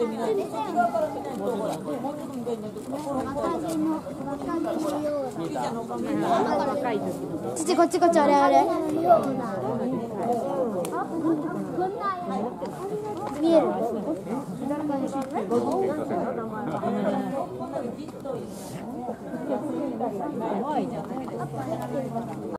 で見ないと側から見ないとほらもうちょっと向かいになるとこ父こっちこっちあれあれ見える怖いじゃないですか。